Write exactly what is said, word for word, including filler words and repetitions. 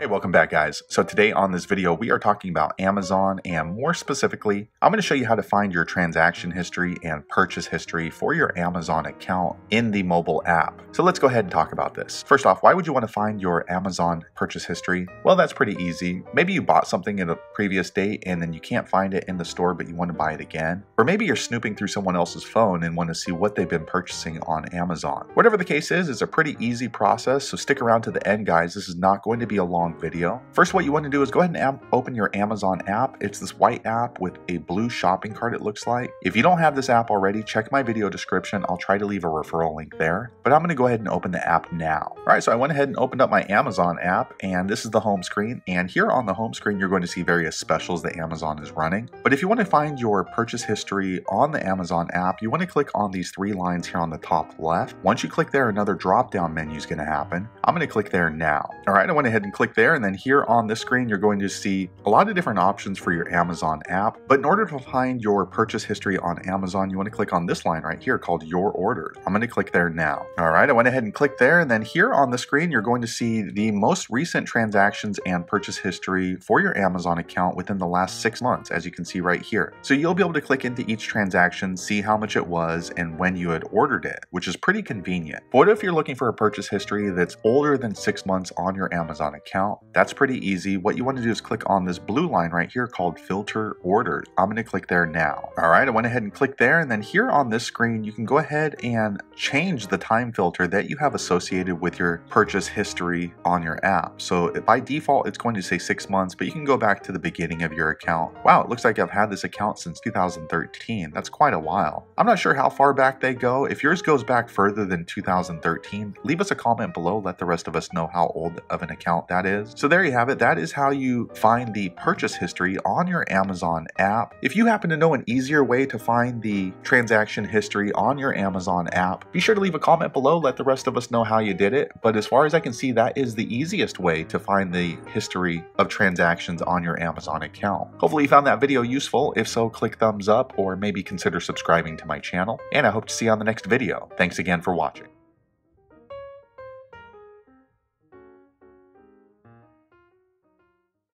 Hey, welcome back, guys. So today on this video, we are talking about Amazon, and more specifically, I'm going to show you how to find your transaction history and purchase history for your Amazon account in the mobile app. So let's go ahead and talk about this. First off, why would you want to find your Amazon purchase history? Well, that's pretty easy. Maybe you bought something at a previous date and then you can't find it in the store, but you want to buy it again. Or maybe you're snooping through someone else's phone and want to see what they've been purchasing on Amazon. Whatever the case is, it's a pretty easy process. So stick around to the end, guys. This is not going to be a long video. First, what you want to do is go ahead and open your Amazon app. It's this white app with a blue shopping cart, it looks like. If you don't have this app already, check my video description. I'll try to leave a referral link there, but I'm going to go ahead and open the app now. All right, so I went ahead and opened up my Amazon app, and this is the home screen. And here on the home screen, you're going to see various specials that Amazon is running. But if you want to find your purchase history on the Amazon app, you want to click on these three lines here on the top left. Once you click there, another drop-down menu is going to happen. I'm going to click there now. All right, I went ahead and click there, and then here on this screen you're going to see a lot of different options for your Amazon app. But in order to find your purchase history on Amazon, you want to click on this line right here called Your Order. I'm going to click there now. All right, I went ahead and clicked there, and then here on the screen you're going to see the most recent transactions and purchase history for your Amazon account within the last six months, as you can see right here. So you'll be able to click into each transaction, see how much it was and when you had ordered it, which is pretty convenient. But what if you're looking for a purchase history that's older than six months on your Amazon account? Account. That's pretty easy. What you want to do is click on this blue line right here called Filter Orders. I'm going to click there now. All right, I went ahead and clicked there, and then here on this screen you can go ahead and change the time filter that you have associated with your purchase history on your app. So by default it's going to say six months, but you can go back to the beginning of your account. Wow, it looks like I've had this account since two thousand thirteen. That's quite a while. I'm not sure how far back they go. If yours goes back further than two thousand thirteen, leave us a comment below. Let the rest of us know how old of an account that is. So there you have it. That is how you find the purchase history on your Amazon app. If you happen to know an easier way to find the transaction history on your Amazon app, be sure to leave a comment below. Let the rest of us know how you did it. But as far as I can see, that is the easiest way to find the history of transactions on your Amazon account. Hopefully you found that video useful. If so, click thumbs up, or maybe consider subscribing to my channel. And I hope to see you on the next video. Thanks again for watching.